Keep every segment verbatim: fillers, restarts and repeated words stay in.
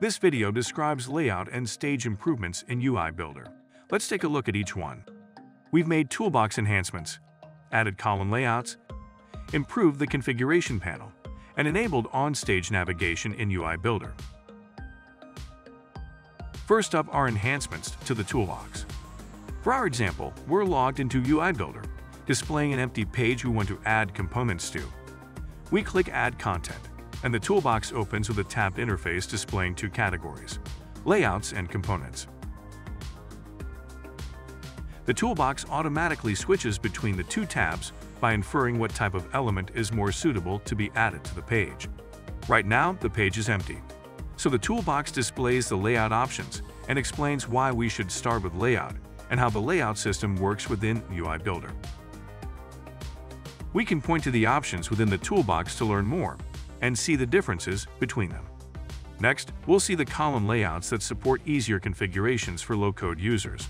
This video describes layout and stage improvements in U I Builder. Let's take a look at each one. We've made toolbox enhancements, added column layouts, improved the configuration panel, and enabled on-stage navigation in U I Builder. First up are enhancements to the toolbox. For our example, we're logged into U I Builder, displaying an empty page we want to add components to. We click Add Content, and the toolbox opens with a tabbed interface displaying two categories, Layouts and Components. The toolbox automatically switches between the two tabs by inferring what type of element is more suitable to be added to the page. Right now, the page is empty, so the toolbox displays the layout options and explains why we should start with layout and how the layout system works within U I Builder. We can point to the options within the toolbox to learn more and see the differences between them. Next, we'll see the column layouts that support easier configurations for low-code users.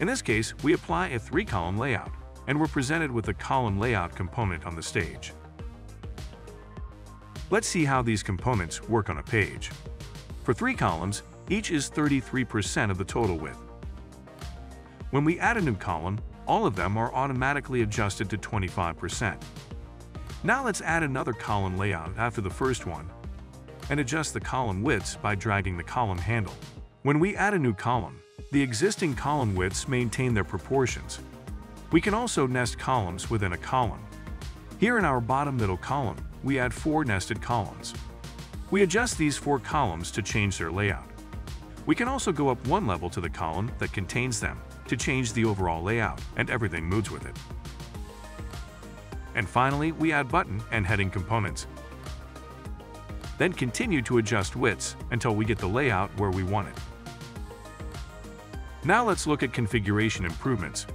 In this case, we apply a three-column layout, and we're presented with the column layout component on the stage. Let's see how these components work on a page. For three columns, each is thirty-three percent of the total width. When we add a new column, all of them are automatically adjusted to twenty-five percent. Now let's add another column layout after the first one and adjust the column widths by dragging the column handle. When we add a new column, the existing column widths maintain their proportions. We can also nest columns within a column. Here in our bottom middle column, we add four nested columns. We adjust these four columns to change their layout. We can also go up one level to the column that contains them to change the overall layout, and everything moves with it. And finally, we add button and heading components. Then continue to adjust widths until we get the layout where we want it. Now let's look at configuration improvements.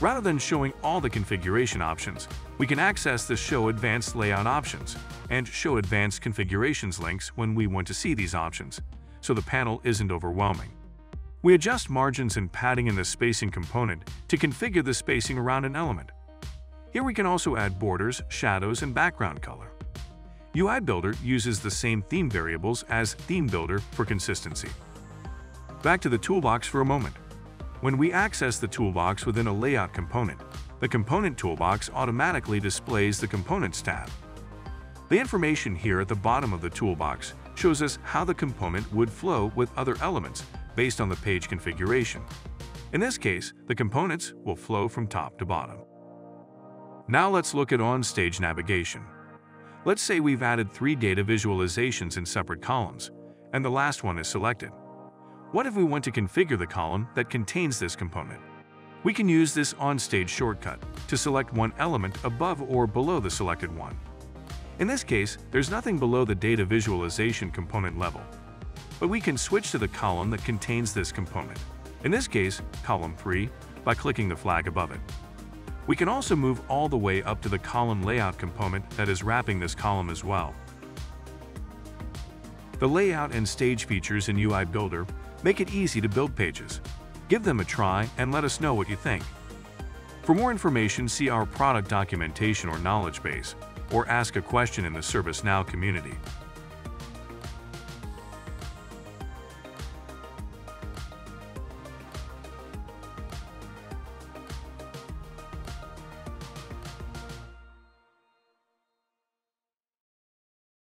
Rather than showing all the configuration options, we can access the Show Advanced Layout Options and Show Advanced Configurations links when we want to see these options, so the panel isn't overwhelming. We adjust margins and padding in the spacing component to configure the spacing around an element. Here we can also add borders, shadows, and background color. U I Builder uses the same theme variables as Theme Builder for consistency. Back to the toolbox for a moment. When we access the toolbox within a layout component, the component toolbox automatically displays the Components tab. The information here at the bottom of the toolbox shows us how the component would flow with other elements based on the page configuration. In this case, the components will flow from top to bottom. Now let's look at on-stage navigation. Let's say we've added three data visualizations in separate columns, and the last one is selected. What if we want to configure the column that contains this component? We can use this on-stage shortcut to select one element above or below the selected one. In this case, there's nothing below the data visualization component level, but we can switch to the column that contains this component, in this case, column three, by clicking the flag above it. We can also move all the way up to the column layout component that is wrapping this column as well. The layout and stage features in U I Builder make it easy to build pages. Give them a try and let us know what you think. For more information, see our product documentation or knowledge base, or ask a question in the ServiceNow community.